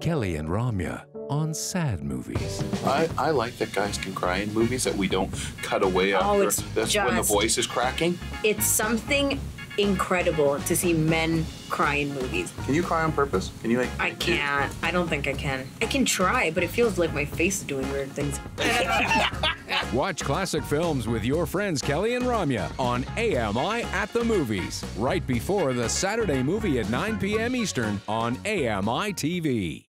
Kelly and Ramya on sad movies. I like that guys can cry in movies, that we don't cut away after. That's just when the voice is cracking. It's something incredible to see men cry in movies. Can you cry on purpose? Can you like? I can't. I don't think I can. I can try, but it feels like my face is doing weird things. Watch classic films with your friends Kelly and Ramya on AMI at the Movies, right before the Saturday movie at 9 p.m. Eastern on AMI TV.